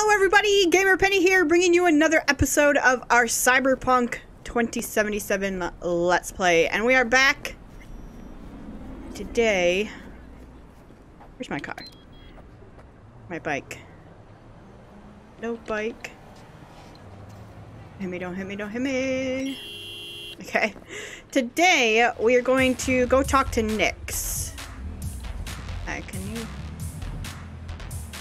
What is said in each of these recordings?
Hello everybody, GamerPenny here, bringing you another episode of our Cyberpunk 2077 Let's Play. And we are back today. Where's my car? My bike. No bike. Hit me, don't hit me, don't hit me. Okay. Today, we are going to go talk to Nyx. Hi, can you...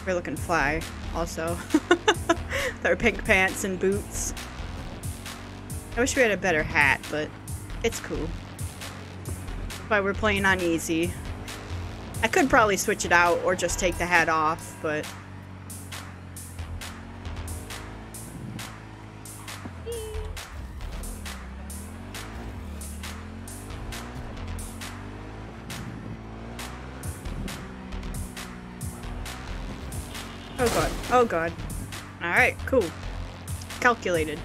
We're looking fly. Also, with our pink pants and boots. I wish we had a better hat, but it's cool. That's why we're playing on easy. I could probably switch it out or just take the hat off, but... Oh god, oh god. Alright, cool. Calculated.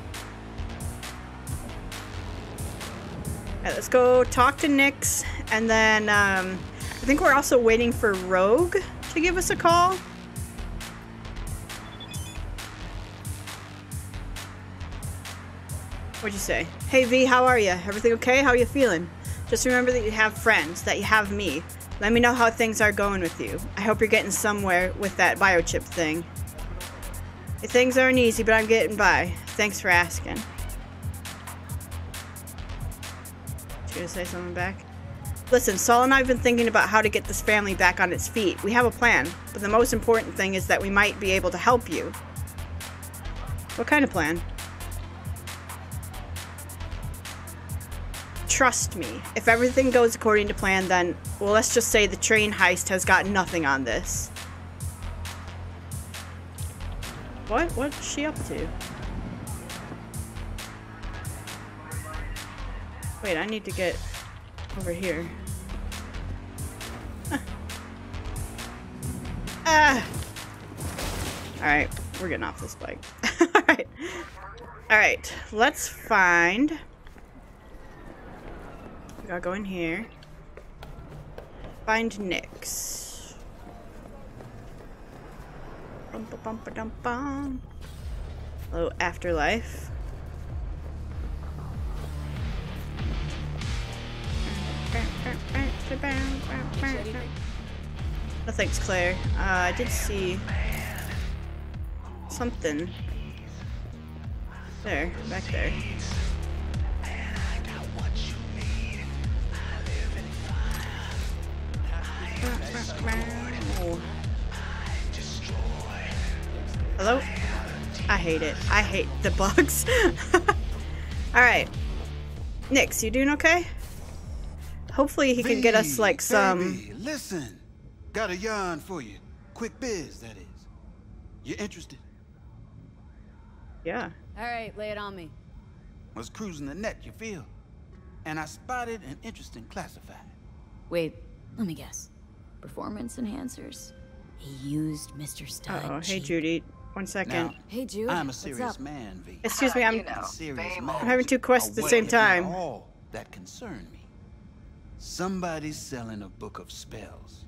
Alright, let's go talk to Nyx, and then I think we're also waiting for Rogue to give us a call. What'd you say? Hey V, how are you? Everything okay? How are you feeling? Just remember that you have friends, that you have me. Let me know how things are going with you. I hope you're getting somewhere with that biochip thing. Things aren't easy, but I'm getting by. Thanks for asking. She gonna say something back? Listen, Saul and I have been thinking about how to get this family back on its feet. We have a plan, but the most important thing is that we might be able to help you. What kind of plan? Trust me, if everything goes according to plan, then, well, let's just say the train heist has got nothing on this. What? What's she up to? Wait, I need to get over here. Huh. Ah! Alright, we're getting off this bike. Alright. Alright, let's find... We gotta go in here. Find Nyx. Bum, ba, bum, ba, dum, bum. Hello, afterlife. No thanks, Claire. I did see something. There, back there. Hello? I hate it. I hate the bugs. Alright. Nyx, you doing okay? Hopefully he can get us like some... Baby, listen. Got a yarn for you. Quick biz, that is. You interested? Yeah. Alright, lay it on me. Was cruising the net, you feel? And I spotted an interesting classified. Wait, let me guess. Performance enhancers. He used Mr. Stein. Oh, hey Judy. One second. Now, hey Judy. I'm a serious man, V. Excuse me, I'm I'm having two quests at the same time. All that concerned me. Somebody's selling a book of spells.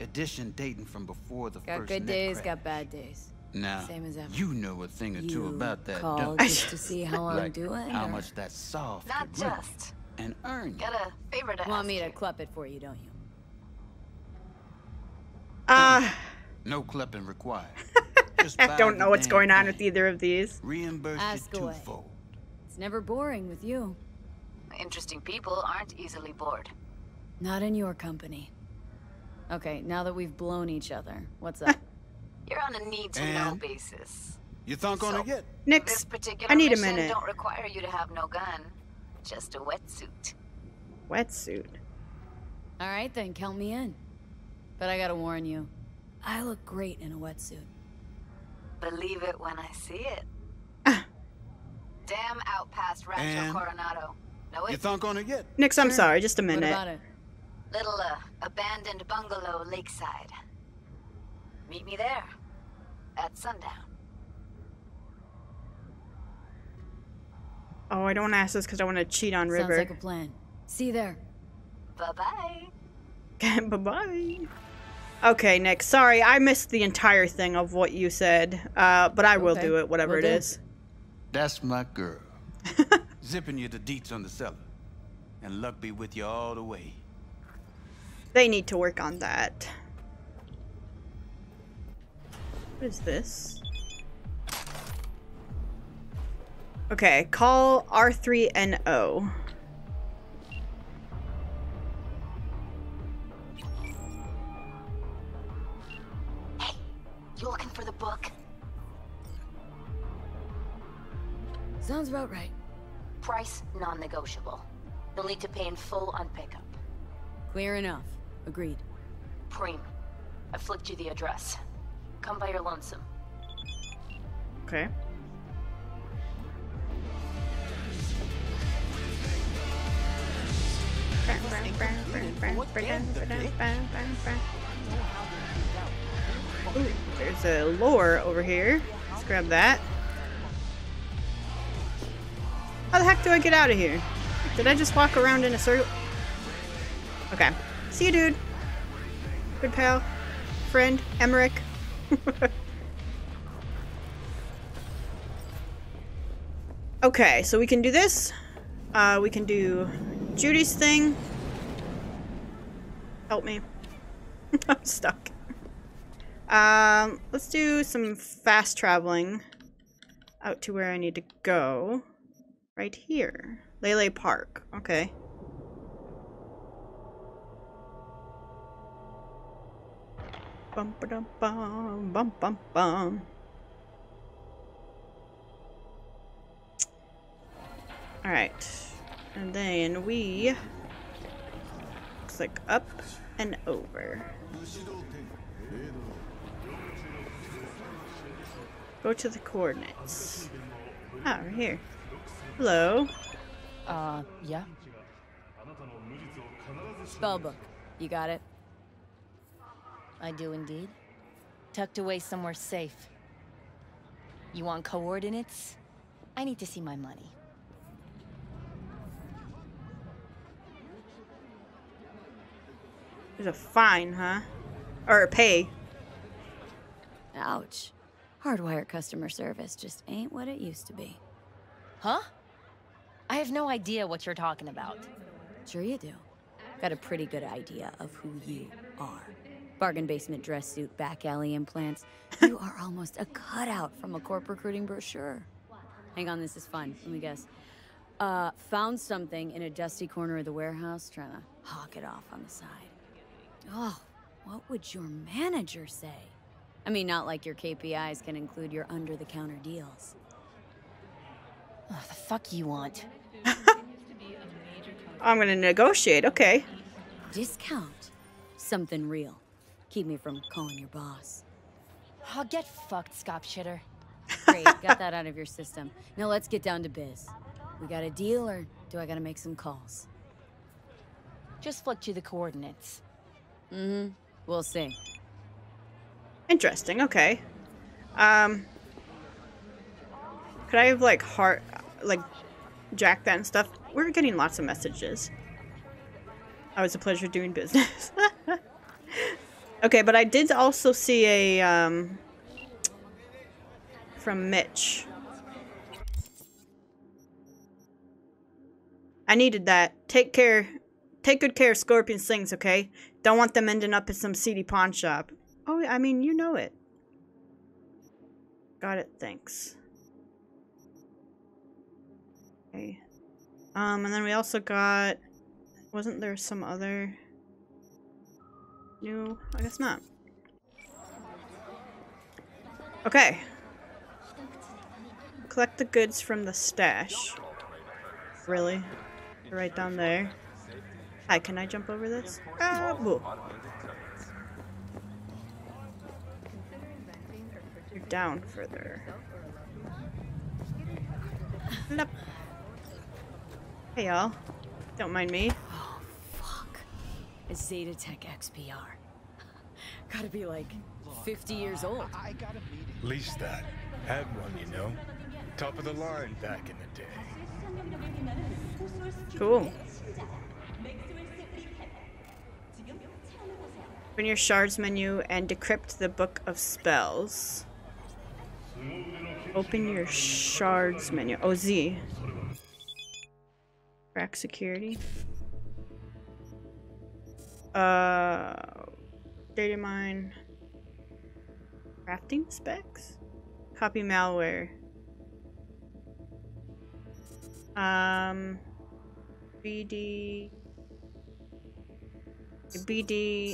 Edition dating from before the first. Got good days, got bad days. Now, same as ever. You know a thing or two about that. Just to see how I'm doing. How much that soft. Not just. And earn. Got a favor to ask. Want me to club it for you, don't you? No clipping required. I don't know what's going on with either of these. Ask away. It's never boring with you. Interesting people aren't easily bored. Not in your company. Okay, now that we've blown each other, what's up? You're on a need-to-know basis. You thunk on it yet? Nyx, I need a minute. Don't require you to have no gun, just a wetsuit. Wetsuit. All right, then count me in. But I gotta warn you, I look great in a wetsuit. Believe it when I see it. Damn out past Rancho Coronado. Know it? You thunk on it yet? Nyx, I'm sorry, just a minute. What about it? Little abandoned bungalow lakeside. Meet me there at sundown. Oh, I don't ask this because I want to cheat on River. Sounds like a plan. See you there. Bye bye. Bye bye. Okay, Nick, sorry, I missed the entire thing of what you said, but I will do it, whatever it is. That's my girl. Zipping you the deets on the cellar. And luck be with you all the way. They need to work on that. What is this? Okay, call R3n0. Hey, you looking for the book? Sounds about right. Price non-negotiable. You'll need to pay in full on pickup. Clear enough. Agreed. Preem, I flicked you the address. Come by your lonesome. Okay. Ooh, there's a lure over here. Let's grab that. How the heck do I get out of here? Did I just walk around in a circle? Okay. See you, dude. Good pal. Friend. Emmerich. Okay, so we can do this. We can do Judy's thing. Help me. I'm stuck. Let's do some fast traveling out to where I need to go. Right here. Lele Park. Okay. Bum ba dum bum bum bum bum. All right, and then we looks like up and over. Go to the coordinates. Ah, right here. Hello. Yeah. Spellbook. You got it? I do indeed. Tucked away somewhere safe. You want coordinates? I need to see my money. There's a fine, huh? Or a pay. Ouch. Hardwire customer service just ain't what it used to be. Huh? I have no idea what you're talking about. Sure you do. Got a pretty good idea of who you are. Bargain basement dress suit, back alley implants. You are almost a cutout from a corp recruiting brochure. Hang on, this is fun. Let me guess. Found something in a dusty corner of the warehouse, trying to hawk it off on the side. Oh, what would your manager say? I mean, not like your KPIs can include your under-the-counter deals. Oh, the fuck you want? I'm gonna negotiate, okay. Discount. Something real. Keep me from calling your boss. I'll get fucked, scopshitter. Great, got that out of your system. Now let's get down to biz. We got a deal, or do I gotta make some calls? Just flicked you the coordinates. Mm-hmm. We'll see. Interesting, okay. Could I have, like, jack that and stuff? We're getting lots of messages. Always a pleasure doing business. Okay, but I did also see a, from Mitch. I needed that. Take care. Take good care of Scorpion Slings, okay? Don't want them ending up at some seedy pawn shop. Oh, I mean, you know it. Got it, thanks. Okay. And then we also got... Wasn't there some other... No, I guess not. Okay. Collect the goods from the stash. Really? Right down there. Hi, can I jump over this? Ah, whoa. You're down further. Nope. Hey y'all, don't mind me. Oh fuck, a ZetaTech XPR. Gotta be like 50 years old. Lease that. Had one, you know. Top of the line back in the day. Cool. Open your shards menu and decrypt the book of spells. Open your shards menu. Oh, Z. Crack security. Data mine. Crafting specs? Copy malware. BD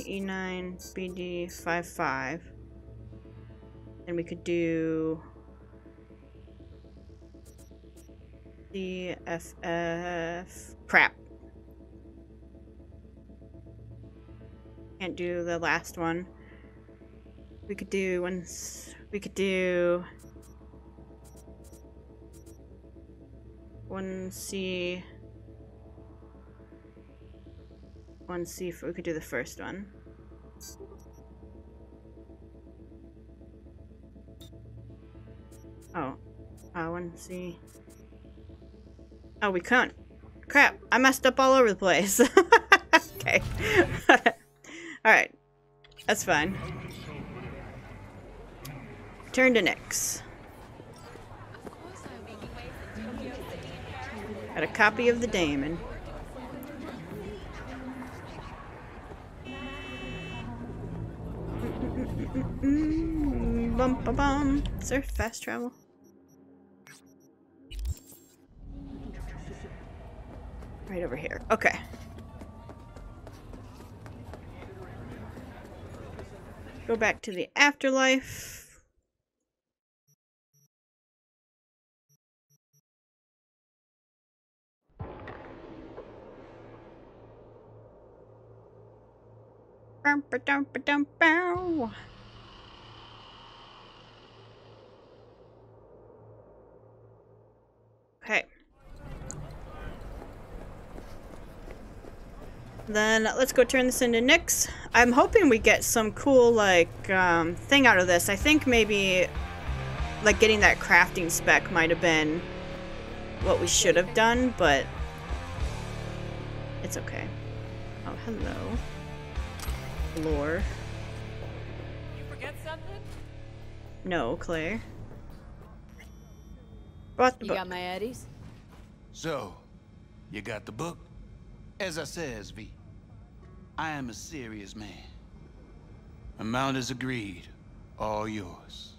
E9 BD 55. And we could do DFF. Crap. Can't do the last one. We could do ones. We could do 1C. 1C. We could do the first one. Oh, 1C. Oh, we can't. Crap! I messed up all over the place. Okay. Alright. That's fine. Turn to Nyx. Got a copy of the Daemon. Bum ba bum. Is there fast travel? Right over here. Okay. Go back to the afterlife. Okay. Then let's go turn this into Nyx. I'm hoping we get some cool, like, thing out of this. I think maybe, like, getting that crafting spec might have been what we should have done, but it's okay. Oh, hello. Lore. You forget something? No, Claire. Brought the book. You got my Eddies? So, you got the book? As I says, V, I am a serious man. Amount is agreed. All yours.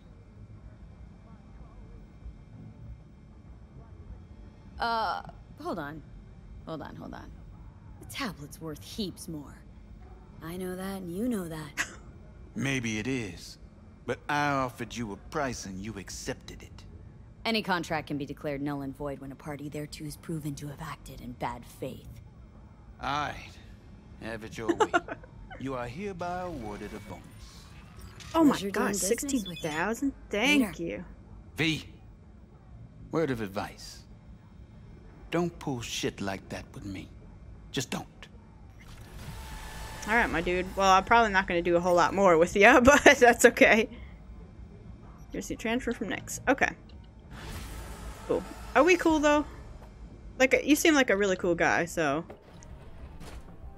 Hold on. The tablet's worth heaps more. I know that and you know that. Maybe it is. But I offered you a price and you accepted it. Any contract can be declared null and void when a party thereto is proven to have acted in bad faith. Alright, have it your way. You are hereby awarded a bonus. Oh my god, 16,000? Thank you. V, word of advice. Don't pull shit like that with me. Just don't. Alright, my dude. Well, I'm probably not going to do a whole lot more with you, but that's okay. Here's your transfer from Nyx. Okay. Cool. Are we cool, though? Like, you seem like a really cool guy, so...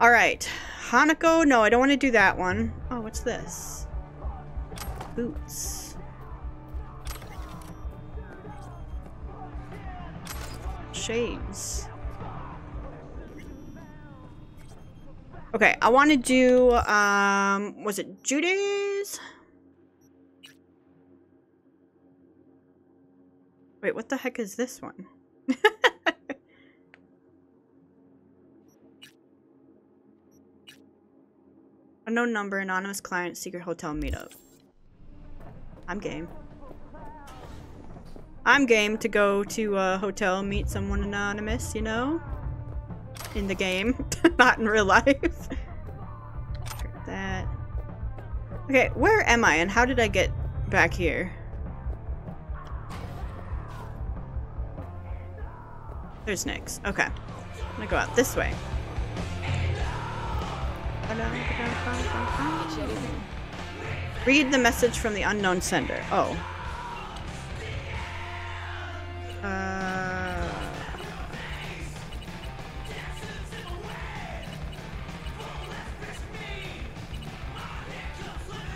Alright. Hanako? No, I don't want to do that one. Oh, what's this? Boots. Shades. Okay, I want to do, was it Judy's? Wait, what the heck is this one? Unknown number, anonymous client, secret hotel meetup. I'm game. I'm game to go to a hotel, meet someone anonymous, you know? In the game, not in real life. That. Okay, where am I and how did I get back here? There's Nyx. Okay. I'm gonna go out this way. Read the message from the unknown sender. Oh.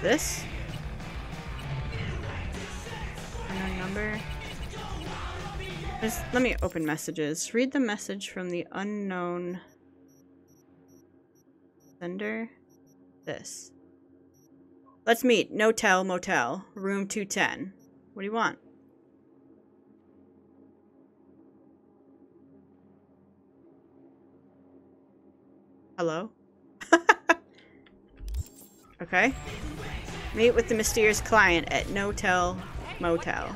this? Unknown number. Let me open messages. Read the message from the unknown sender. This. Let's meet. No Tell Motel. Room 210. What do you want? Hello? Okay. Meet with the mysterious client at No Tell Motel.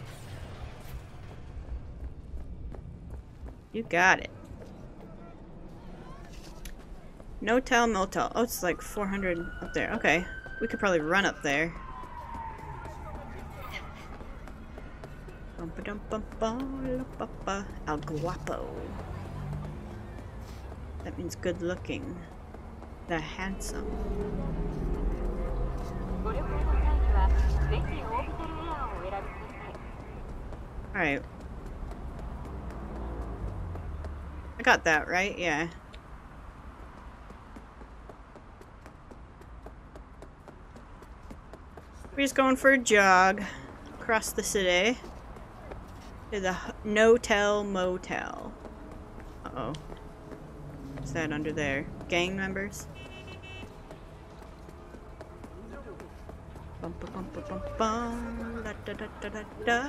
You got it. No Tell Motel. Oh, it's like 400 up there. Okay. We could probably run up there. El Guapo. That means good looking. The handsome. Alright. I got that, right? Yeah. We're just going for a jog across the city to the No Tell Motel. Uh-oh. What's that under there? Gang members? Bum, ba, bum, ba, bum, bum. Da, da, da, da, da.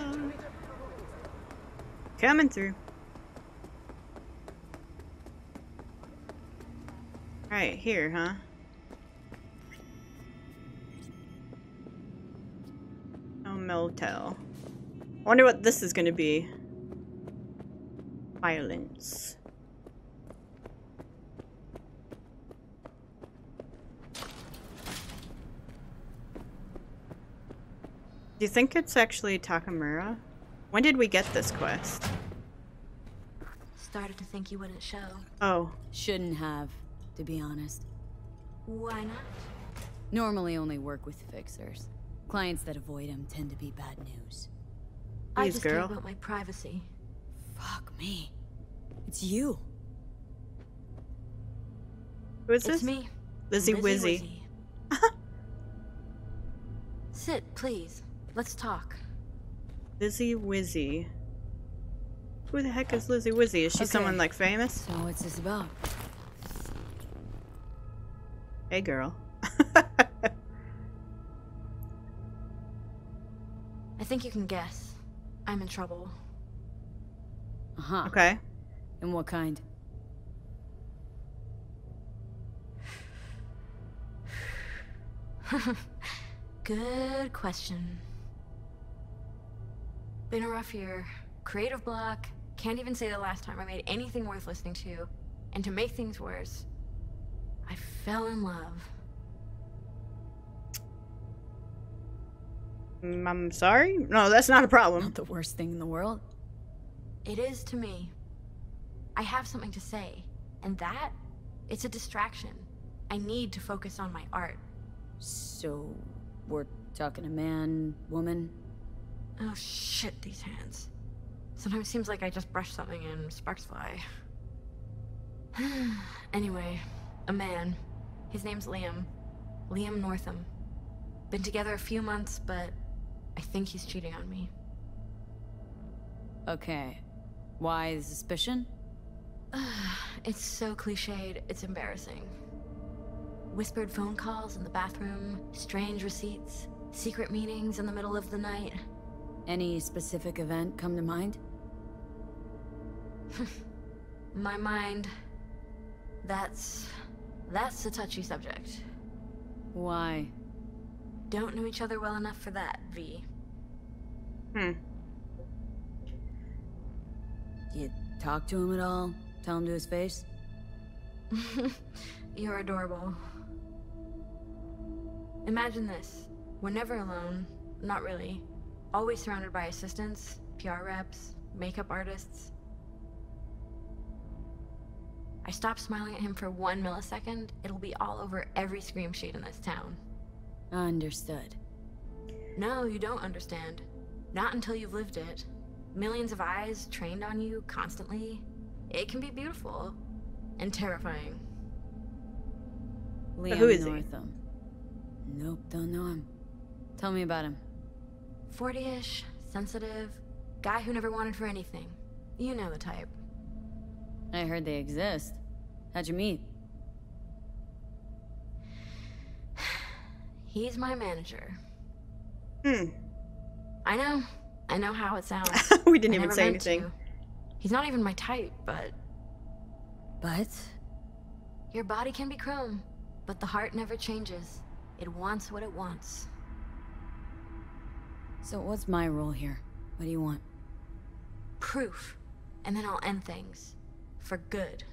Coming through. Right here, huh? No motel. I wonder what this is gonna be. Violence. Do you think it's actually Takamura? When did we get this quest? Started to think you wouldn't show. Oh. Shouldn't have, to be honest. Why not? Normally only work with fixers. Clients that avoid them tend to be bad news. I just care about my privacy. Fuck me. It's you. Who is this? It's me. Lizzy Wizzy. Sit, please. Let's talk. Lizzy Wizzy. Who the heck is Lizzy Wizzy? Is she someone like famous? So what's this about? Hey girl. I think you can guess. I'm in trouble. Uh-huh. Okay. And what kind? Good question. Been a rough year. Creative block. Can't even say the last time I made anything worth listening to. And to make things worse, I fell in love. I'm sorry? No, that's not a problem. Not the worst thing in the world. It is to me. I have something to say. And that, it's a distraction. I need to focus on my art. So, we're talking a man, woman? Oh shit, these hands. Sometimes it seems like I just brush something and sparks fly. Anyway, a man. His name's Liam. Liam Northam. Been together a few months, but I think he's cheating on me. Okay. Why the suspicion? It's so cliched, it's embarrassing. Whispered phone calls in the bathroom, strange receipts, secret meetings in the middle of the night. Any specific event come to mind? My mind... That's a touchy subject. Why? Don't know each other well enough for that, V. You talk to him at all? Tell him to his face? You're adorable. Imagine this. We're never alone. Not really. Always surrounded by assistants, PR reps, makeup artists. I stop smiling at him for 1 millisecond, it'll be all over every scream sheet in this town. Understood. No, you don't understand. Not until you've lived it. Millions of eyes trained on you constantly. It can be beautiful. And terrifying. Liam Northam. Nope, don't know him. Tell me about him. 40-ish, sensitive, guy who never wanted for anything. You know the type. I heard they exist. How'd you meet? He's my manager. Hmm. I know how it sounds. We didn't even say anything. He's not even my type, but... But? Your body can be chrome, but the heart never changes. It wants what it wants. So what's my role here? What do you want? Proof. And then I'll end things. For good.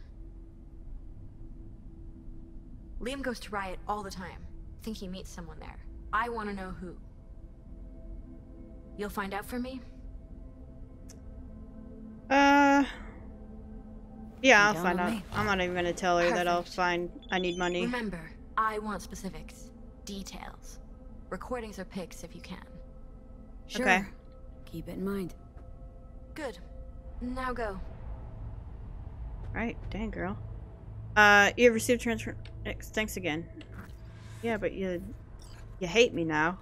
Liam goes to Riot all the time. I think he meets someone there. I want to know who. You'll find out for me? Yeah, I'll find out. I'm not even gonna tell her that I'll find... I need money. Remember, I want specifics. Details. Recordings or pics if you can. Sure. Okay. Keep it in mind. Good. Now go. Alright, dang girl. You received transfer... Thanks again. Yeah, but you hate me now.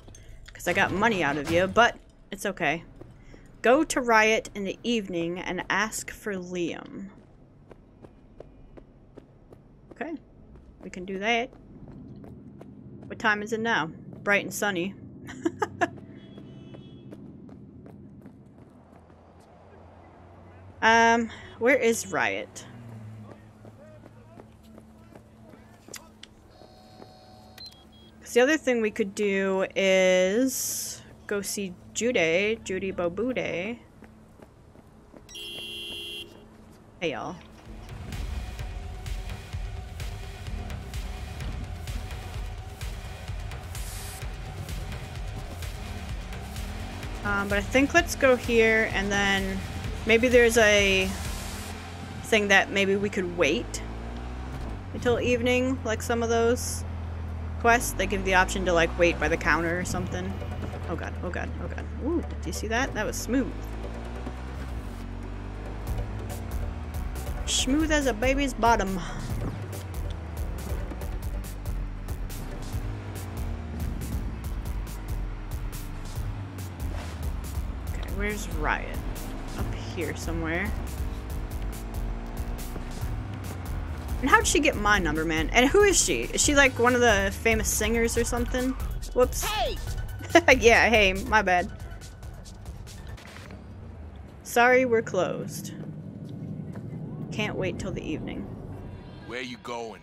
Because I got money out of you, but it's okay. Go to Riot in the evening and ask for Liam. Okay. We can do that. What time is it now? Bright and sunny. Where is Riot? The other thing we could do is go see Judy, Judy Bobude. Hey y'all. But I think let's go here and then maybe there's a thing that maybe we could wait until evening, like some of those. They give the option to like wait by the counter or something. Oh god, oh god, oh god. Ooh, did you see that? That was smooth. Smooth as a baby's bottom. Okay, where's Riot? Up here somewhere. And how'd she get my number, man? And who is she? Is she like one of the famous singers or something? Whoops. Hey! Yeah, hey, my bad. Sorry, we're closed. Can't wait till the evening. Where you going?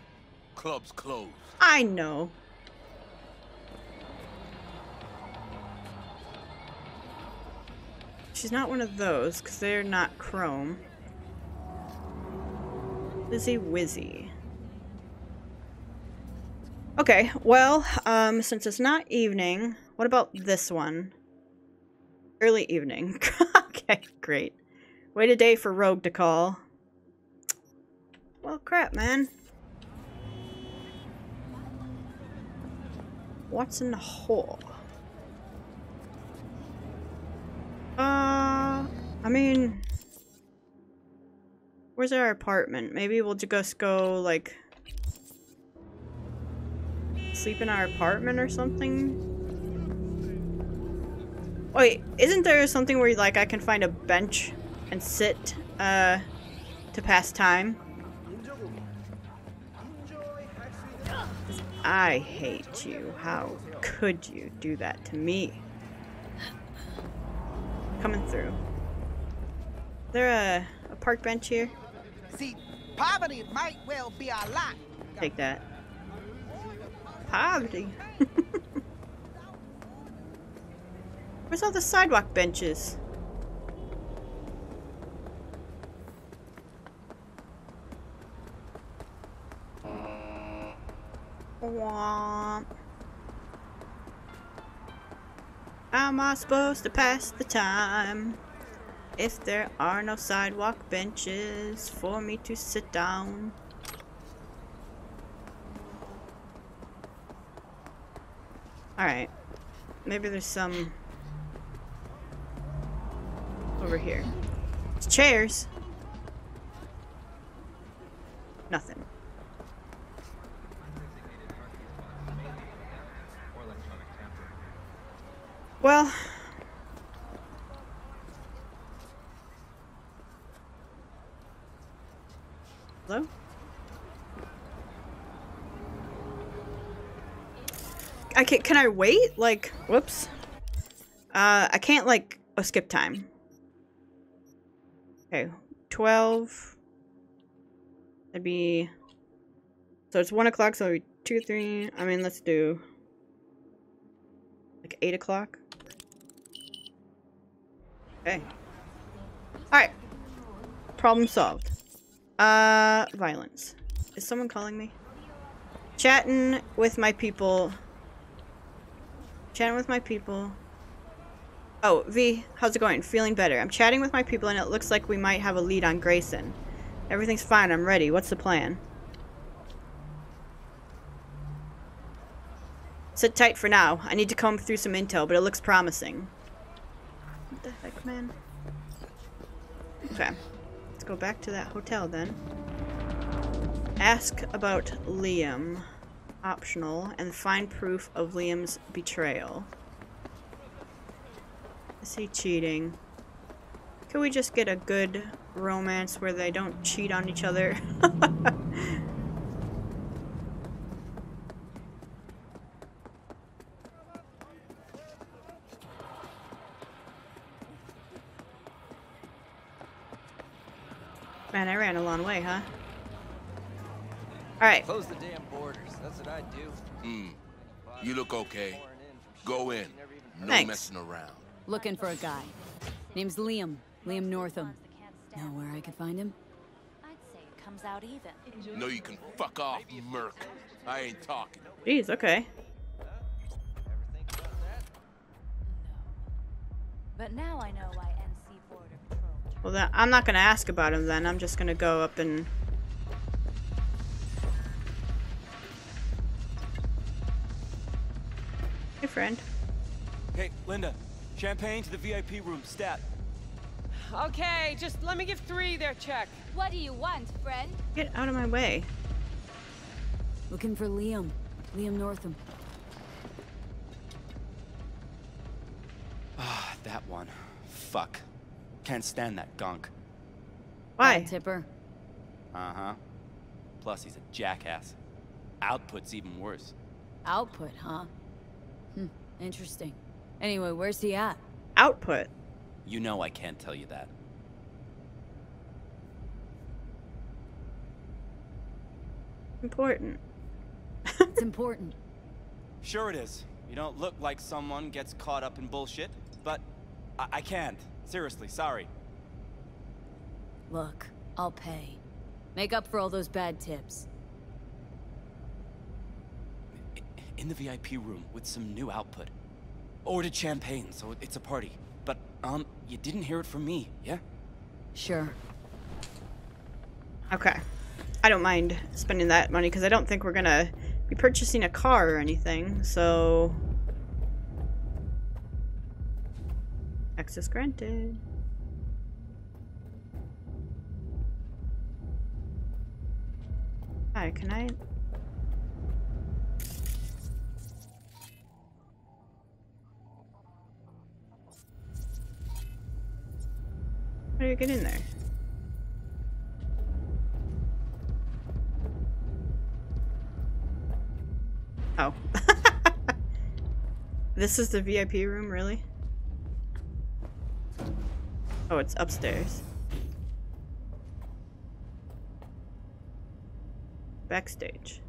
Club's closed. I know. She's not one of those, because they're not chrome. Lizzy Wizzy. Okay, well, since it's not evening, what about this one? Early evening. Okay, great. Wait a day for Rogue to call. Well, crap, man. What's in the hole? I mean... Where's our apartment? Maybe we'll just go, like, sleep in our apartment or something? Wait, isn't there something where, like, I can find a bench and sit, to pass time? I hate you. How could you do that to me? Coming through. Is there a park bench here? See, poverty might well be our lot. Take that. Poverty. Where's all the sidewalk benches? Womp. How am I supposed to pass the time if there are no sidewalk benches for me to sit down? Alright. Maybe there's some... over here. It's chairs! Nothing. Well, hello? Can I wait? Like, whoops. I can't, like, skip time. Okay, 12. That'd be... So it's 1 o'clock, so it'd be 2, 3... I mean, let's do... Like, 8 o'clock. Okay. Alright. Problem solved. Violence. Is someone calling me? Chatting with my people. Chatting with my people. Oh, V, how's it going? Feeling better. I'm chatting with my people and it looks like we might have a lead on Grayson. Everything's fine. I'm ready. What's the plan? Sit tight for now. I need to comb through some intel, but it looks promising. What the heck, man? Okay. Let's go back to that hotel then. Ask about Liam. Optional. And find proof of Liam's betrayal. Is he cheating? Can we just get a good romance where they don't cheat on each other? Man, I ran a long way, huh? Alright. Close the damn borders. That's what I do. You look okay. Go in. No messing around. Looking for a guy. Name's Liam. Liam Northam. Know where I could find him? I'd say it comes out even. No, you can fuck off, Merc. I ain't talking. Jeez, okay. But now I know why NC Border Patrol. Well, then, I'm not gonna ask about him then. I'm just gonna go up and. Hey, friend. Hey, Linda. Champagne to the VIP room, stat. Okay, just let me give 3 their check. What do you want, friend? Get out of my way. Looking for Liam. Liam Northam. Ah, that one. Fuck. Can't stand that gunk. Why? Tipper. Uh-huh. Plus, he's a jackass. Output's even worse. Output, huh? Hmm, interesting. Anyway, where's he at? Output. You know I can't tell you that. Important. It's important. Sure it is. You don't look like someone gets caught up in bullshit, but I can't. Seriously, sorry. Look, I'll pay. Make up for all those bad tips. In the VIP room with some new output. Ordered champagne, so it's a party. But, you didn't hear it from me, yeah? Sure. Okay. I don't mind spending that money, because I don't think we're gonna be purchasing a car or anything, so... Access granted. Hi, can I... How do you get in there? Oh. This is the VIP room, really? Oh, it's upstairs. Backstage.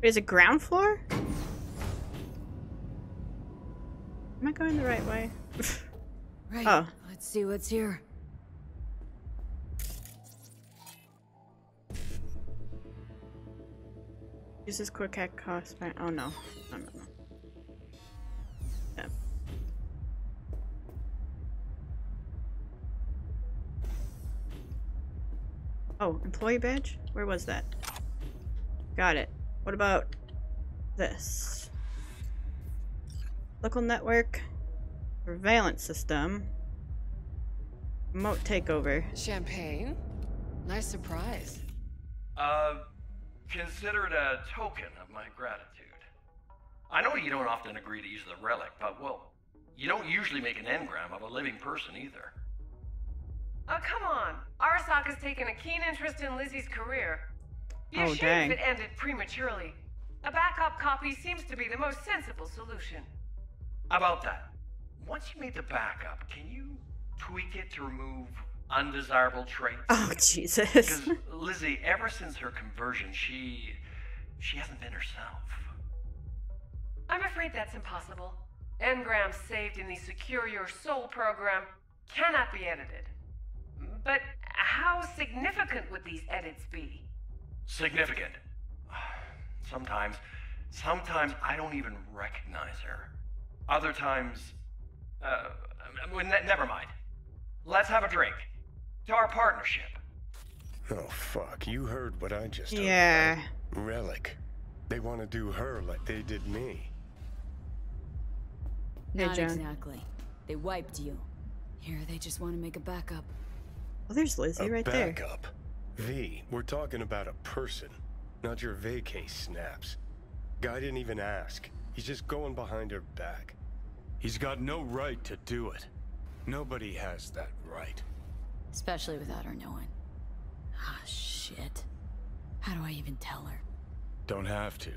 Is it ground floor? Am I going the right way? Right. Oh. Let's see what's here. Use this quick hack cost. Oh no. Oh, no. Yeah. Oh, employee badge? Where was that? Got it. What about this? Local network. Surveillance system. Remote takeover. Champagne? Nice surprise. Consider it a token of my gratitude. I know you don't often agree to use the relic, but, well, you don't usually make an engram of a living person either. Oh, come on. Arasaka's taken a keen interest in Lizzy's career. You're oh, dang. If it ended prematurely. A backup copy seems to be the most sensible solution. About that. Once you made the backup, can you tweak it to remove undesirable traits? Oh, Jesus. Because Lizzy, ever since her conversion, she hasn't been herself. I'm afraid that's impossible. Engrams saved in the Secure Your Soul program cannot be edited. But how significant would these edits be? Significant. Sometimes I don't even recognize her. Other times, never mind. Let's have a drink. To our partnership. Oh, fuck. You heard what I just heard. Yeah. Relic. They want to do her like they did me. Not exactly. They wiped you. Here, they just want to make a backup. Well, there's Lizzy right there. Backup. V, we're talking about a person, not your vacay snaps. Guy didn't even ask. He's just going behind her back. He's got no right to do it. Nobody has that right. Especially without her knowing. Ah, shit. How do I even tell her? Don't have to.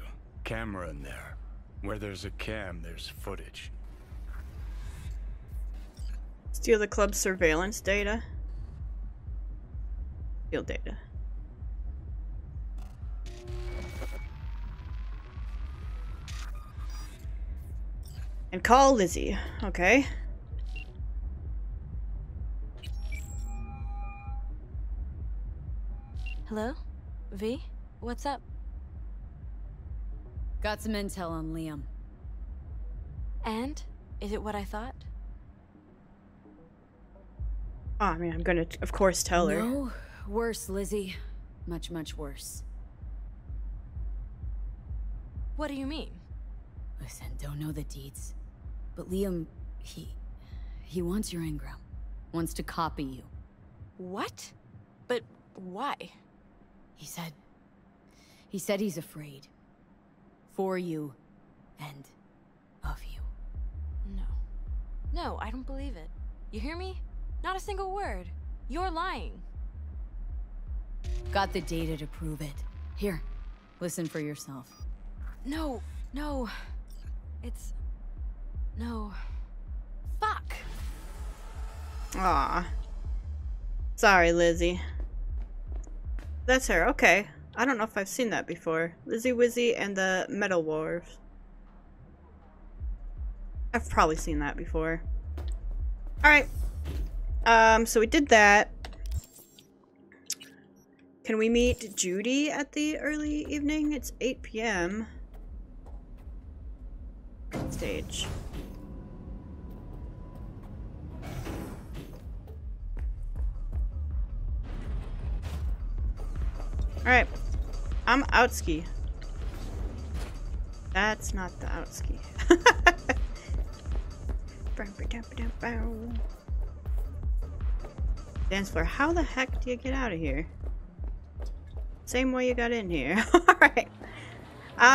Camera in there. Where there's a cam, there's footage. Steal the club's surveillance data. Steal data. And call Lizzy. Okay. Hello? V? What's up? Got some intel on Liam. And? Is it what I thought? Oh, I mean, I'm gonna, of course, tell her. No. Worse, Lizzy. Much, much worse. What do you mean? Listen, don't know the deeds. But Liam, he wants your engram. Wants to copy you. What? But why? He said he's afraid. For you. And of you. No. No, I don't believe it. You hear me? Not a single word. You're lying. Got the data to prove it. Here. Listen for yourself. No. No. It's... No. Fuck! Aw. Sorry, Lizzy. That's her. Okay. I don't know if I've seen that before. Lizzy Wizzy and the Metal Wharves. I've probably seen that before. Alright. So we did that. Can we meet Judy at the early evening? It's 8 p.m. Stage. Alright. I'm outski. That's not the outski. Dance floor. How the heck do you get out of here? Same way you got in here. Alright.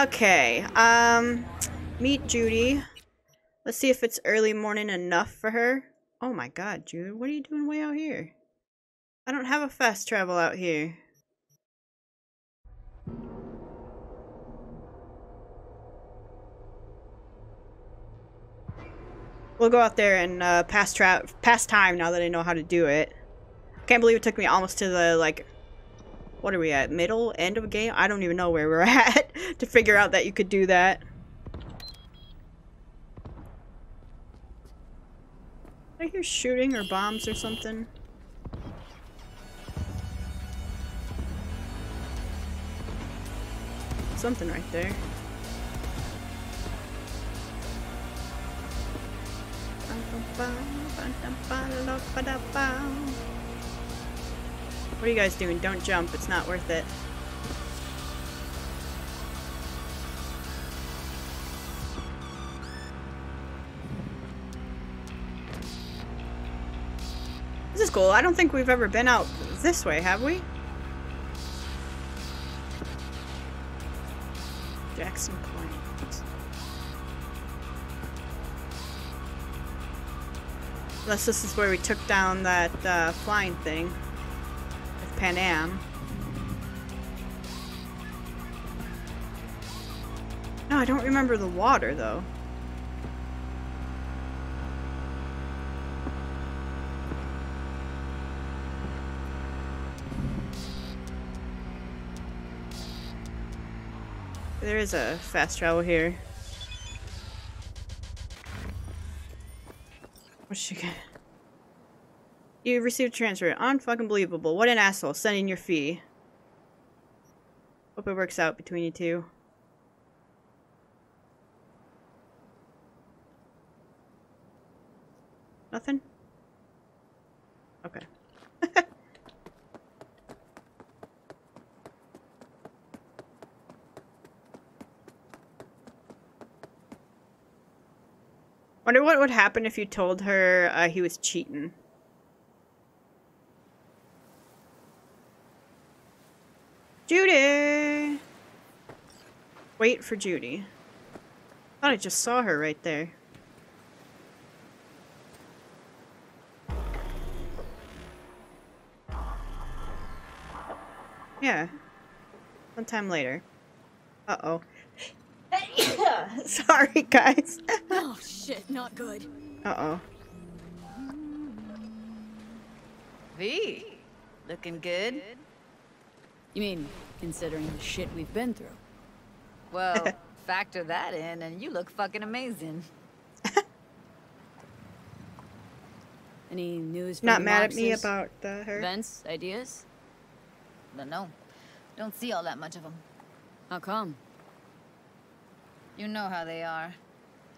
Okay. Meet Judy. Let's see if it's early morning enough for her. Oh my god, Judy. What are you doing way out here? I don't have a fast travel out here. We'll go out there and pass time now that I know how to do it. Can't believe it took me almost to the, like, what are we at? Middle? End of a game? I don't even know where we're at to figure out that you could do that. I hear shooting or bombs or something. Something right there. What are you guys doing? Don't jump. It's not worth it. This is cool. I don't think we've ever been out this way, have we? Jackson Park. Unless this is where we took down that flying thing with Pan Am. No, I don't remember the water though. There is a fast travel here. What she got? You received a transfer. Unfucking believable. What an asshole. Send in your fee. Hope it works out between you two. Nothing? Okay. Wonder what would happen if you told her he was cheating. Judy! Wait for Judy. Thought I just saw her right there. Yeah. Sometime later. Uh-oh. Sorry, guys. Oh, shit, not good. Uh-oh. V, looking good? You mean, considering the shit we've been through? Well, factor that in, and you look fucking amazing. Any news from Not mad at me about her? Events? Ideas? No. Don't see all that much of them. How come? You know how they are.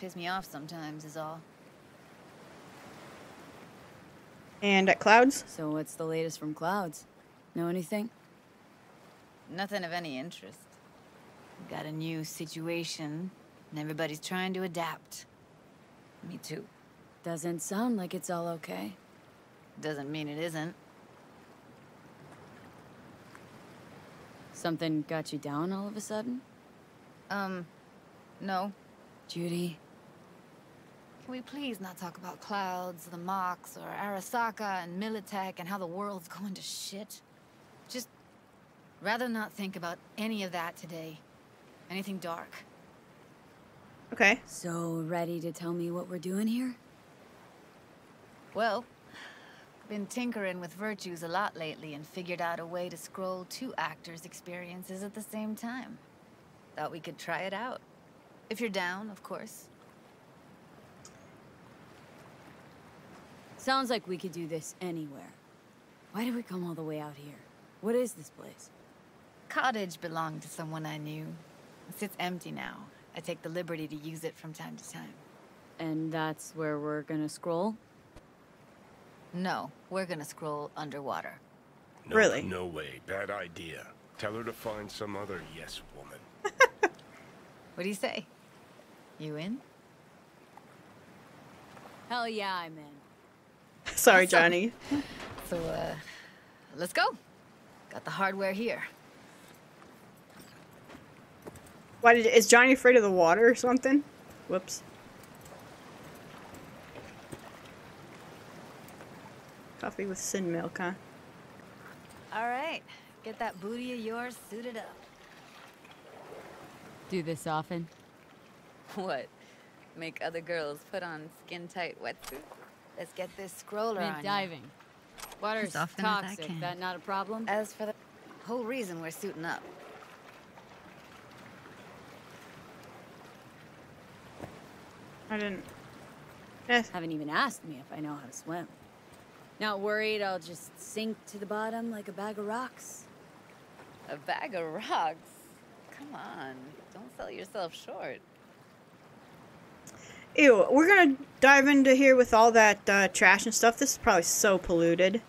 Piss me off sometimes is all. And at Clouds? So what's the latest from Clouds? Know anything? Nothing of any interest. Got a new situation, and everybody's trying to adapt. Me too. Doesn't sound like it's all okay. Doesn't mean it isn't. Something got you down all of a sudden? No. Judy. Can we please not talk about Clouds, the Mox, or Arasaka and Militech and how the world's going to shit? Just rather not think about any of that today. Anything dark. Okay. So ready to tell me what we're doing here? Well, been tinkering with virtues a lot lately and figured out a way to scroll two actors' experiences at the same time. Thought we could try it out. If you're down, of course. Sounds like we could do this anywhere. Why did we come all the way out here? What is this place? Cottage belonged to someone I knew. It sits empty now. I take the liberty to use it from time to time. And that's where we're gonna scroll? No, we're gonna scroll underwater. No, really? No way. Bad idea. Tell her to find some other yes woman. What do you say? You in? Hell yeah, I'm in. Sorry, Johnny. So, let's go. Got the hardware here. Why did, is Johnny afraid of the water or something? Whoops. Coffee with sin milk, huh? All right. Get that booty of yours suited up. Do this often? What? Make other girls put on skin-tight wetsuits? Let's get this scroller on. Diving. Water's toxic. That not a problem? As for the whole reason we're suiting up. I didn't... Haven't even asked me if I know how to swim. Not worried I'll just sink to the bottom like a bag of rocks? A bag of rocks? Come on, don't sell yourself short. Ew, we're gonna dive into here with all that trash and stuff. This is probably so polluted.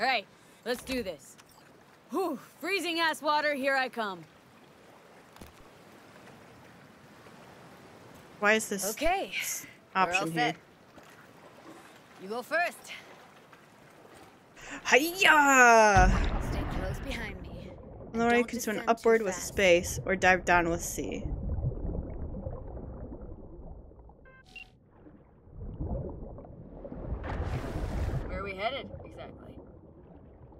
All right, let's do this. Whew, freezing ass water, here I come. Why is this okay? Option here. You go first. Hiya! Stay close behind me. Lower you can swim upward with space or dive down with C. headed, exactly?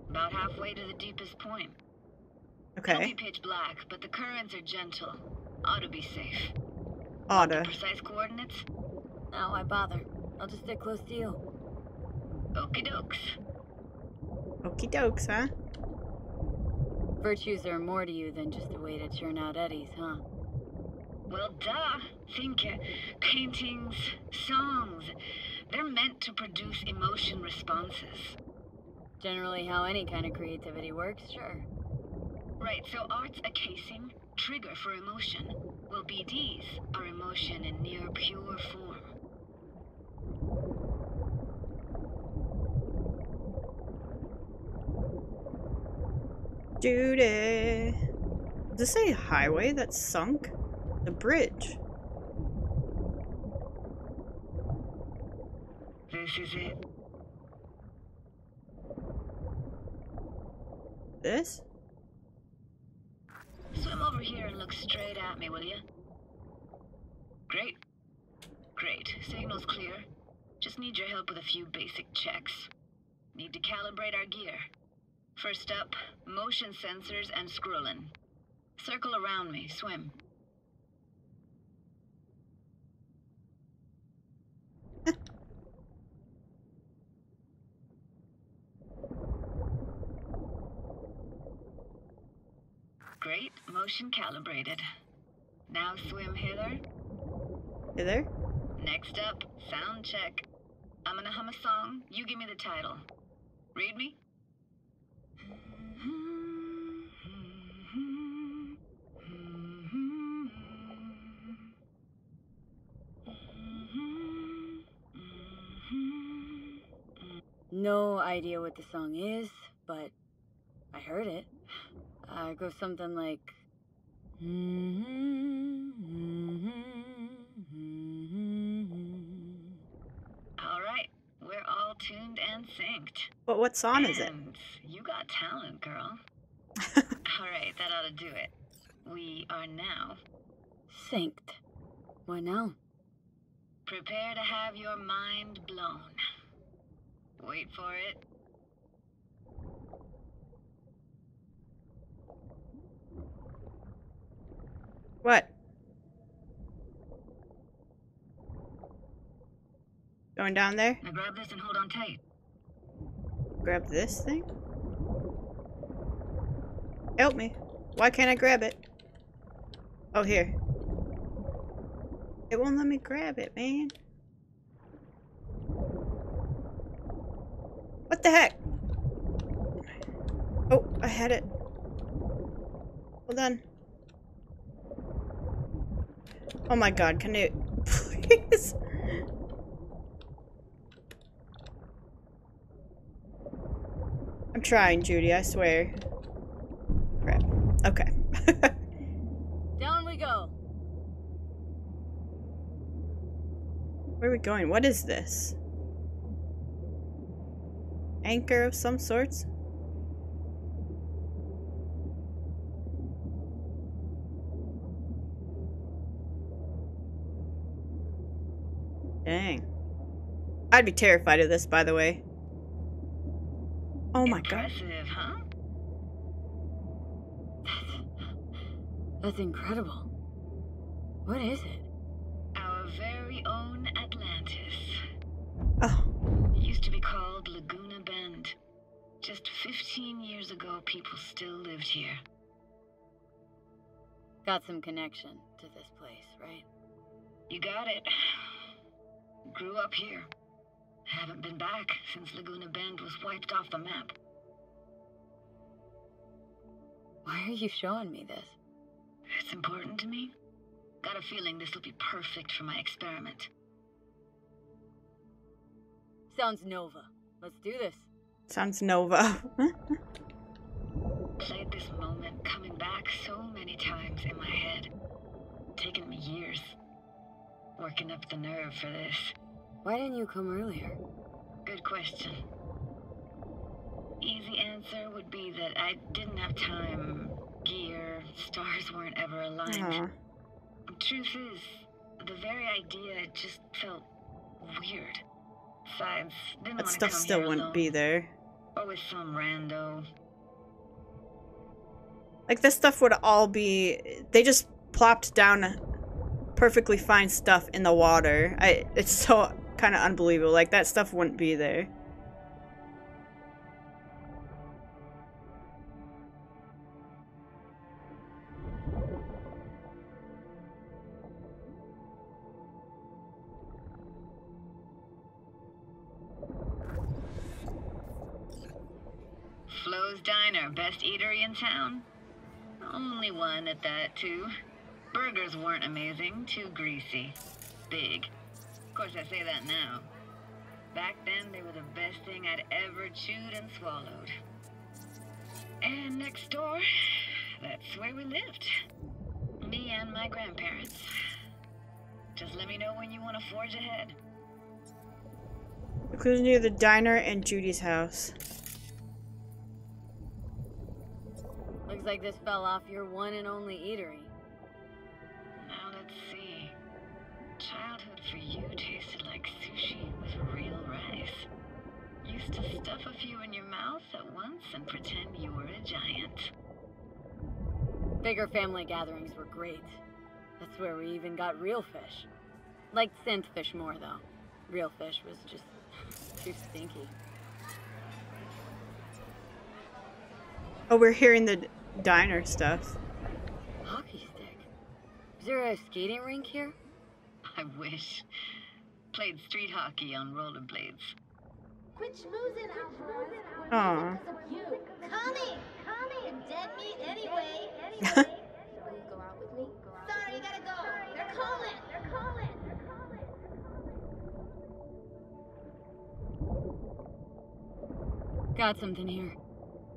About halfway to the deepest point. Okay. It'll be pitch black, but the currents are gentle. Ought to be safe. Ought to. Precise coordinates? No, why bother? I'll just stick close to you. Okie dokes. Okie dokes, huh? Virtues are more to you than just a way to churn out eddies, huh? Well, duh. Think it. Paintings, songs. They're meant to produce emotion responses. Generally how any kind of creativity works, sure. Right, so art's a casing, trigger for emotion. Well, BDs are emotion in near pure form. Judy! Does this say highway that's sunk? The bridge. This is it. This? Swim over here and look straight at me, will you? Great. Great. Signal's clear. Just need your help with a few basic checks. Need to calibrate our gear. First up, motion sensors and scrolling. Circle around me, swim. Great, motion calibrated. Now swim hither. Hither? Next up, sound check. I'm gonna hum a song, you give me the title. Read me? No idea what the song is, but I heard it. It goes something like... Alright, we're all tuned and synced. But what song is it? You got talent, girl. Alright, that ought to do it. We are now... synced. What now? Prepare to have your mind blown. Wait for it. What? Going down there? Now grab this and hold on tight. Grab this thing? Help me. Why can't I grab it? Oh, here. It won't let me grab it, man. What the heck? Oh, I had it. Hold on. Oh my god, can you please? I'm trying, Judy, I swear. Crap. Okay. Down we go. Where are we going? What is this? Anchor of some sorts? Dang. I'd be terrified of this, by the way. Oh my god. Impressive, huh? That's incredible. What is it? Our very own Atlantis. Oh. It used to be called Laguna Bend. Just 15 years ago, people still lived here. Got some connection to this place, right? You got it. Grew up here. Haven't been back since Laguna Bend was wiped off the map. Why are you showing me this? It's important to me. Got a feeling this will be perfect for my experiment. Sounds Nova. Let's do this. Sounds Nova. Played this moment coming back so many times in my head. Taken me years. Working up the nerve for this. Why didn't you come earlier? Good question. Easy answer would be that I didn't have time. Gear, stars weren't ever aligned. Truth is, the very idea just felt weird. Besides, didn't that stuff still wouldn't be there. Always some rando. Like, this stuff would all be... They just plopped down perfectly fine stuff in the water. It's so kind of unbelievable. Like, that stuff wouldn't be there. Flo's Diner, best eatery in town. Only one at that, too. Burgers weren't amazing, too greasy. Big. Of course, I say that now. Back then, they were the best thing I'd ever chewed and swallowed. And next door, that's where we lived. Me and my grandparents. Just let me know when you want to forge ahead. It was near the diner and Judy's house. Looks like this fell off your one and only eatery. Now let's see. Childhood for you tasted like sushi with real rice. Used to stuff a few in your mouth at once and pretend you were a giant. Bigger family gatherings were great. That's where we even got real fish. Liked synth fish more, though. Real fish was just too stinky. Oh, we're hearing the diner stuff. Hockey stick? Is there a skating rink here? I wish. Played street hockey on rollerblades. Quit schmoozing out. Coming! Dead meat anyway! Sorry, you gotta go! They're calling! Got something here.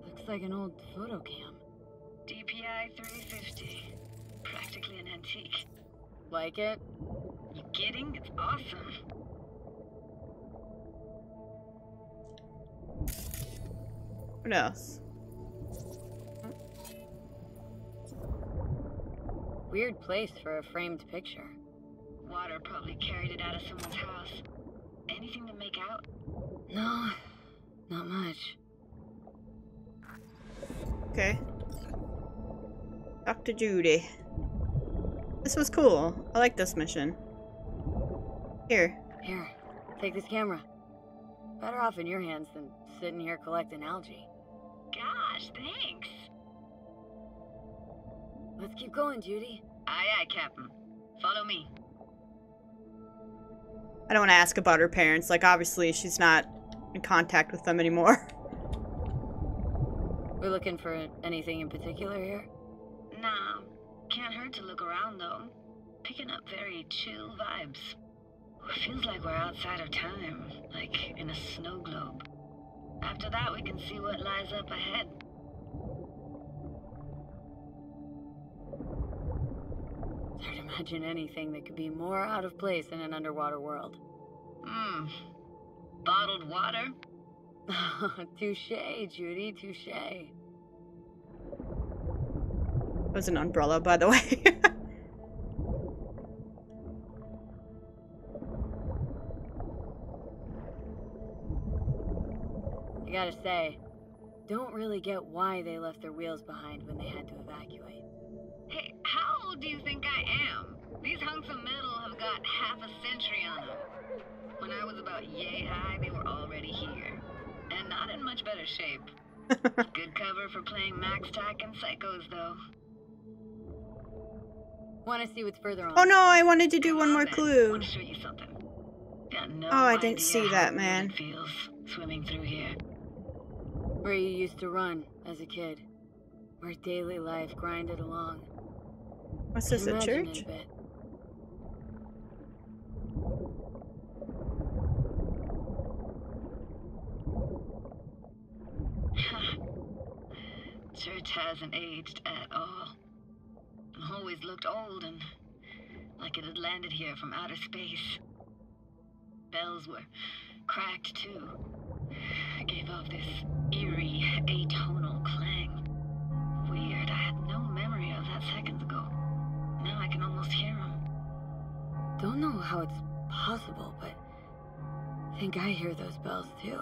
Looks like an old photo cam. DPI 350. Practically an antique. Like it? You kidding? It's awesome. What else? Weird place for a framed picture. Water probably carried it out of someone's house. Anything to make out? No, not much. Okay. Dr. Judy. This was cool. I like this mission. Here. Here. Take this camera. Better off in your hands than sitting here collecting algae. Gosh, thanks. Let's keep going, Judy. Aye, aye, Captain. Follow me. I don't want to ask about her parents. Like, obviously, she's not in contact with them anymore. We're looking for anything in particular here? Nah. Can't hurt to look around, though. Picking up very chill vibes. It feels like we're outside of time, like in a snow globe. After that, we can see what lies up ahead. It's hard to imagine anything that could be more out of place in an underwater world. Hmm. Bottled water? Touché, Judy, touché. That was an umbrella, by the way. I gotta say, don't really get why they left their wheels behind when they had to evacuate. Hey, how old do you think I am? These hunks of metal have got half a century on them. When I was about yay high, they were already here. And not in much better shape. Good cover for playing Max Tac and Psychos, though. Want to see what's further on? Oh no, I wanted to do one more clue. Want to show you something. Got no idea. I didn't see that, man. It feels swimming through here. Where you used to run as a kid, where daily life grinded along. What's this? A church? Church hasn't aged at all. It always looked old and like it had landed here from outer space. Bells were cracked too. It gave off this eerie atonal clang. Weird, I had no memory of that seconds ago. Now I can almost hear them. Don't know how it's possible, but think I hear those bells too.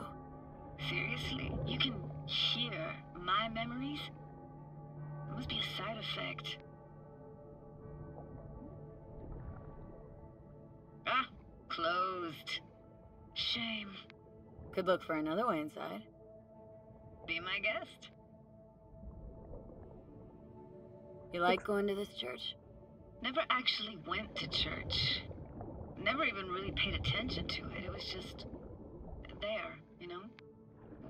Seriously, you can hear my memories? It must be a side effect. Ah, closed. Shame. Could look for another way inside. Be my guest. You like going to this church? Never actually went to church. Never even really paid attention to it. It was just there, you know?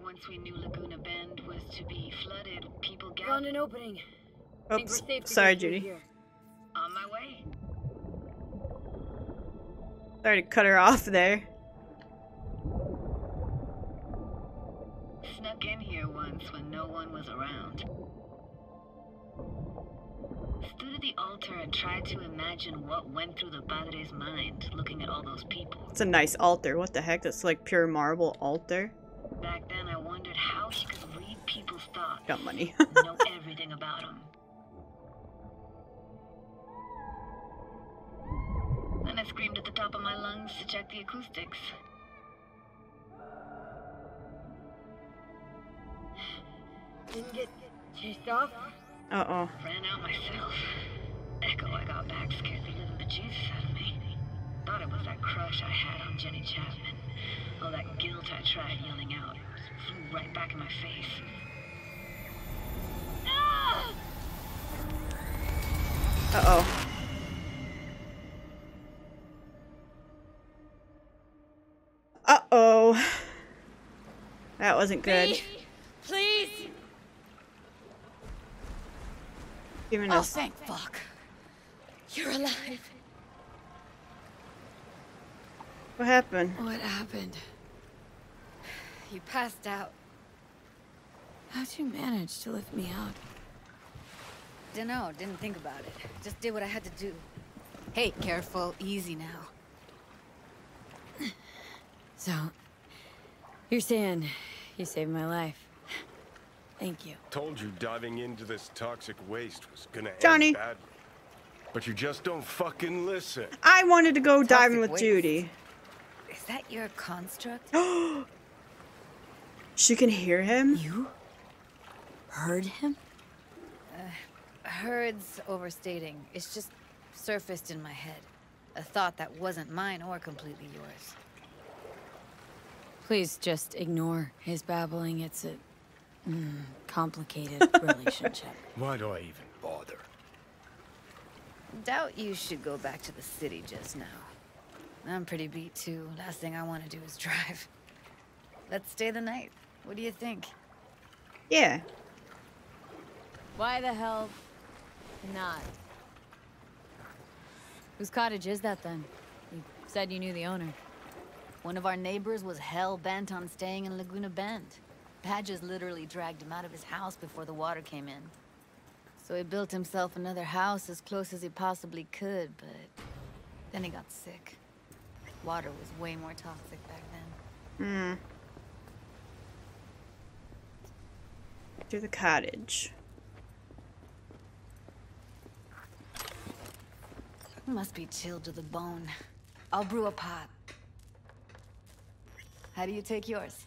Once we knew Laguna Bend was to be flooded, people gathered. Found an opening. Oops. Sorry, Judy. Here. On my way. Sorry to cut her off there. Snuck in here once when no one was around. Stood at the altar and tried to imagine what went through the padre's mind looking at all those people. It's a nice altar. What the heck? That's like pure marble altar. Back then I wondered how he could read people's thoughts. Got money. Know everything about them. Then I screamed at the top of my lungs to check the acoustics. Didn't get chased off? Uh-oh. Ran out myself. Echo I got back scared the little bejesus out of me. Thought it was that crush I had on Jenny Chapman. All that guilt I tried yelling out flew right back in my face. Ah! Uh-oh. Uh-oh. That wasn't good. Please! Giving us. Oh, thank fuck. You're alive. What happened? What happened? You passed out. How'd you manage to lift me out? Dunno, didn't think about it. Just did what I had to do. Hey, careful, easy now. So, you're saying you saved my life. Thank you. Told you diving into this toxic waste was gonna end badly. But you just don't fucking listen. I wanted to go toxic diving with waste. Judy. Is that your construct? She can hear him? You heard him? Heard's overstating. It's just surfaced in my head. A thought that wasn't mine or completely yours. Please just ignore his babbling. It's a... complicated relationship. Why do I even bother? Doubt you should go back to the city just now. I'm pretty beat too. Last thing I want to do is drive. Let's stay the night. What do you think? Yeah. Why the hell not? Whose cottage is that then? You said you knew the owner. One of our neighbors was hell bent on staying in Laguna Bend. Padges literally dragged him out of his house before the water came in. So he built himself another house as close as he possibly could, but then he got sick. Water was way more toxic back then. To the cottage. It must be chilled to the bone. I'll brew a pot. How do you take yours?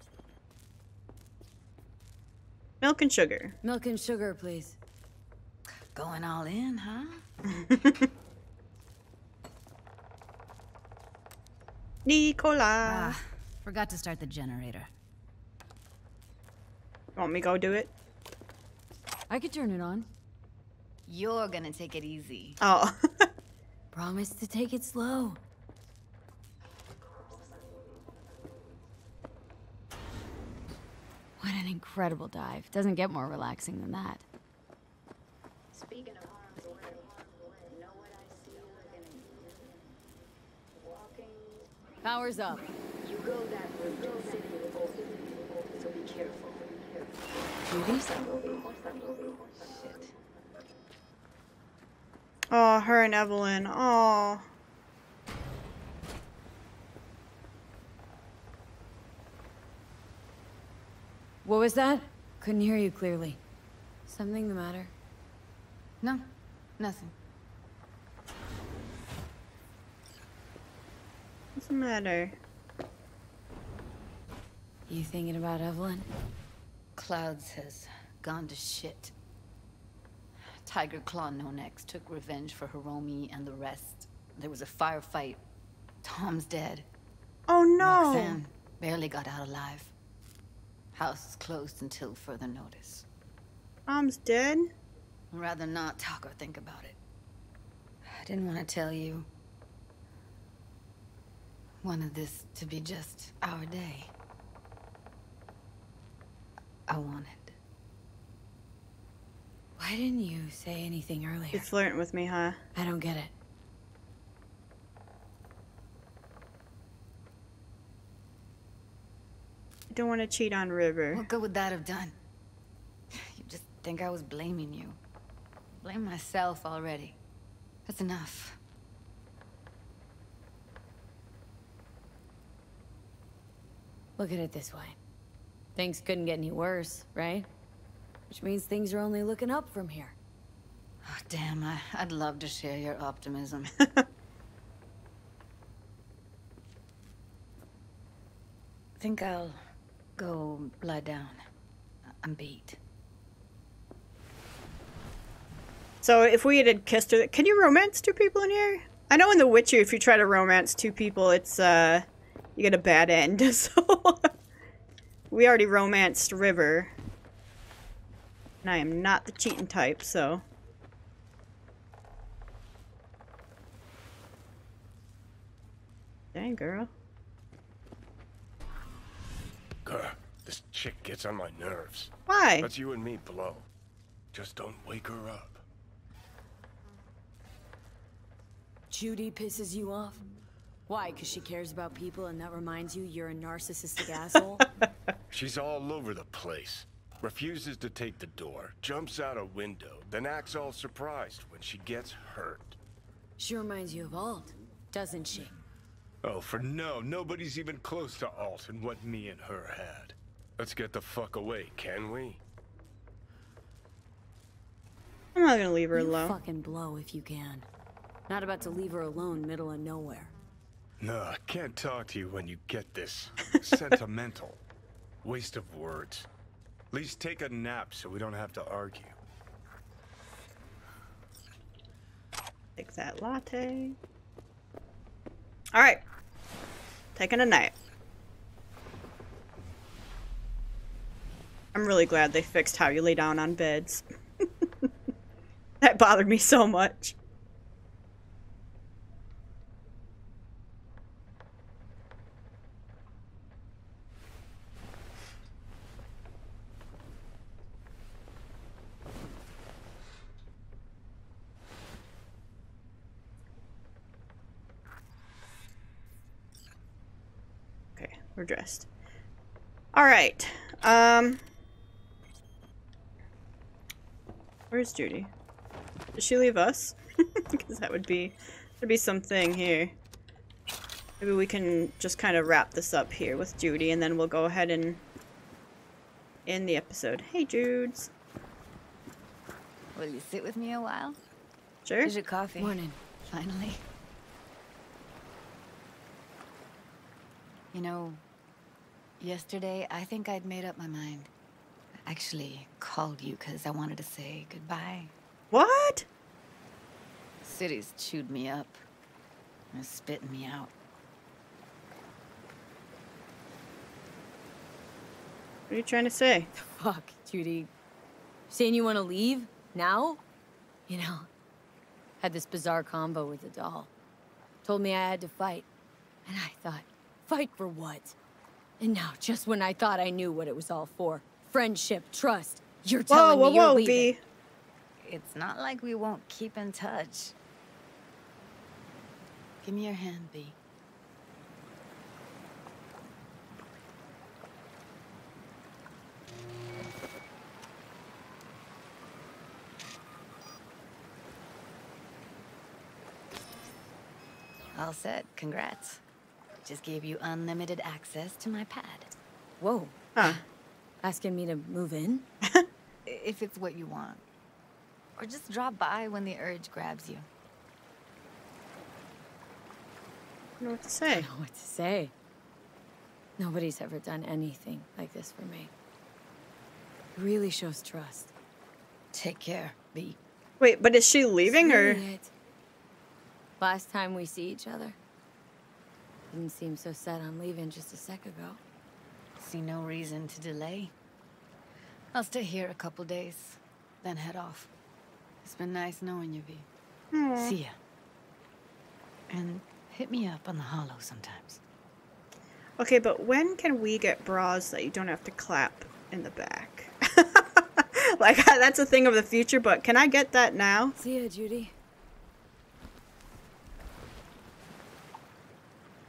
Milk and sugar. Milk and sugar, please. Going all in, huh? Nicola. Forgot to start the generator. Want me to go do it? I could turn it on. You're gonna take it easy. Oh. Promise to take it slow. What an incredible dive. Doesn't get more relaxing than that. Speaking of harm's way, know what I see within you. Walking. Power's up. You go that way, don't sit here, so be careful. Judy? Shit. Oh, her and Evelyn. Oh. What was that? Couldn't hear you clearly. Something the matter? No, nothing. What's the matter? You thinking about Evelyn? Clouds has gone to shit. Tiger Claw, No Next, took revenge for Hiromi and the rest. There was a firefight. Tom's dead. Oh no! Roxanne barely got out alive. House is closed until further notice. Tom's dead? I'd rather not talk or think about it. I didn't want to tell you. Wanted this to be just our day. I wanted. Why didn't you say anything earlier? You're flirting with me, huh? I don't get it. I don't want to cheat on River. What good would that have done? You just think I was blaming you. Blame myself already. That's enough. Look at it this way. Things couldn't get any worse, right? Which means things are only looking up from here. Oh, damn, I'd love to share your optimism. Think I'll go lie down. I'm beat. So if we had kissed her, can you romance two people in here? I know in The Witcher, if you try to romance two people, it's you get a bad end. So we already romanced River, and I am not the cheating type, so. Dang, girl. This chick gets on my nerves. Why? Let's you and me blow. Just don't wake her up. Judy pisses you off? Why? Because she cares about people and that reminds you you're a narcissistic asshole? She's all over the place. Refuses to take the door, jumps out a window, then acts all surprised when she gets hurt. She reminds you of Alt, doesn't she? Oh, for no, nobody's even close to Alt and what me and her had. Let's get the fuck away, can we? I'm not gonna leave her alone. You fucking blow if you can. Not about to leave her alone middle of nowhere. No, I can't talk to you when you get this. Sentimental. Waste of words. At least take a nap so we don't have to argue. Take that latte. Alright. Taking a nap. I'm really glad they fixed how you lay down on beds. That bothered me so much. We're dressed. All right. Where's Judy? Did she leave us? Because that would be, there'd be something here. Maybe we can just kind of wrap this up here with Judy, and then we'll go ahead and end the episode. Hey, Judes. Will you sit with me a while? Sure. Here's your coffee. Morning. Finally. You know, yesterday, I think I'd made up my mind. I actually called you because I wanted to say goodbye. What? The city's chewed me up. They're spitting me out. What are you trying to say? Fuck, Judy. Saying you want to leave? Now? You know, had this bizarre combo with the doll. Told me I had to fight. And I thought... Fight for what? And now, just when I thought I knew what it was all for. Friendship, trust, you're telling me you're leaving. It's not like we won't keep in touch. Give me your hand, B. All set, congrats. Just gave you unlimited access to my pad. Whoa. Huh. Asking me to move in? If it's what you want. Or just drop by when the urge grabs you. I don't know what to say. Nobody's ever done anything like this for me. It really shows trust. Take care, B. Wait, but is she leaving or? Last time we see each other, didn't seem so set on leaving just a sec ago. See no reason to delay. I'll stay here a couple days, then head off. It's been nice knowing you, V. Aww. See ya. And hit me up on the hollow sometimes. Okay, but when can we get bras that you don't have to clap in the back? Like, that's a thing of the future, but can I get that now? See ya, Judy.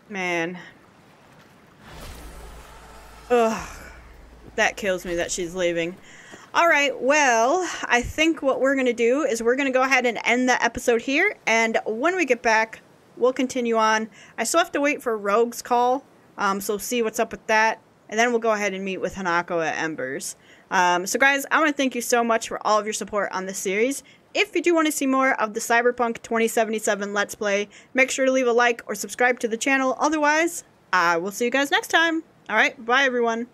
Man. Ugh. That kills me that she's leaving. All right, well, I think what we're going to do is we're going to go ahead and end the episode here. And when we get back, we'll continue on. I still have to wait for Rogue's call, so see what's up with that. And then we'll go ahead and meet with Hanako at Embers. So guys, I want to thank you so much for all of your support on this series. If you do want to see more of the Cyberpunk 2077 Let's Play, make sure to leave a like or subscribe to the channel. Otherwise, I will see you guys next time. All right, bye everyone.